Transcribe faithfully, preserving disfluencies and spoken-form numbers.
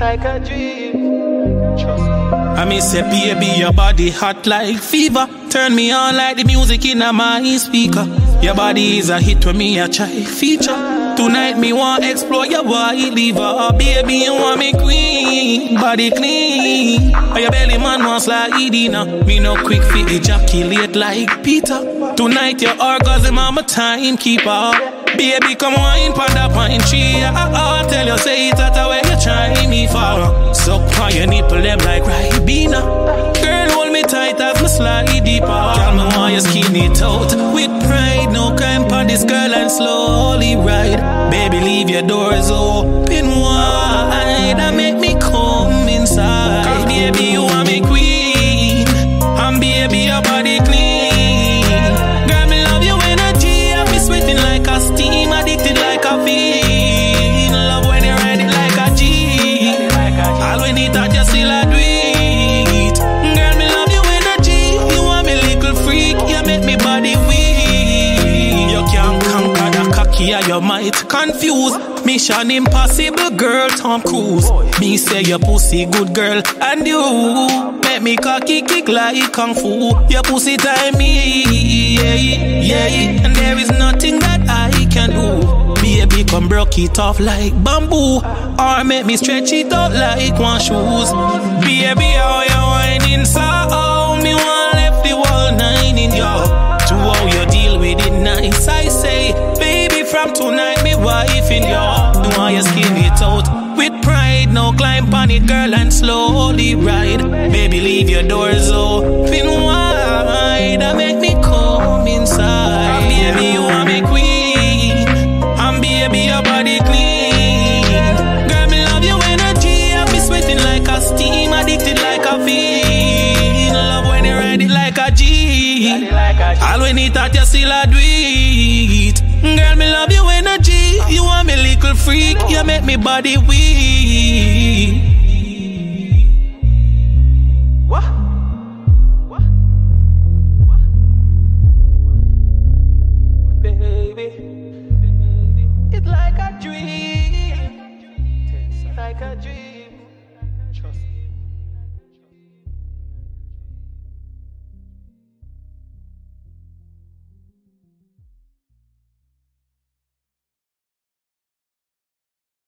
like a dream. Trust me. I miss a baby, your body hot like fever. Turn me on like the music in my speaker. Your body is a hit with me, a try feature. Tonight me want explore your wide lever. Oh, baby, you want me queen, body clean. Oh, your belly man want slide Edina. Me no quick fit ejaculate like Peter. Tonight your orgasm, I'm a timekeeper. Baby, come wine pon the pine tree. I tell you say it at where you trying me for. Suck on your nipple them like Ribena. Girl, hold me tight as me slide deeper. Tell me why you skin it out with pride. No crime pon this girl and slowly ride. Baby, leave your doors open wide and make me come inside. Cause baby, you are me queen, and baby, your body clean. Girl, me love your energy, I be sweating like a steam, addicted like a fiend. Love when you ride it like a G, all when it touch you still a do it. Girl, me love your energy, you are me little freak, you make me body weak. You can't conquer the cocky or your might confuse. Mission Impossible, girl, Tom Cruise. Me say your pussy good, girl, and you make me cocky kick like Kung Fu. Your pussy time me, yeah, yeah. And there is nothing that I can do. Baby, come broke it off like bamboo, or make me stretch it out like one shoes. Baby, how you whining so? Oh, me want left the whole nine in your. To how you deal with it nice, I say. Baby, from tonight, me wife in your. Why you skin it out with pride? Now climb on it, girl, and slowly ride. Baby, leave your doors open wide and make me come inside. Baby, you are me queen, and baby, your body clean. Girl, me love your energy, I be sweating like a steam, addicted like a fiend. Love when you ride it like a G, all when it hot, you still a do it. Girl, me love your energy, you are me little freak, you make me body weak.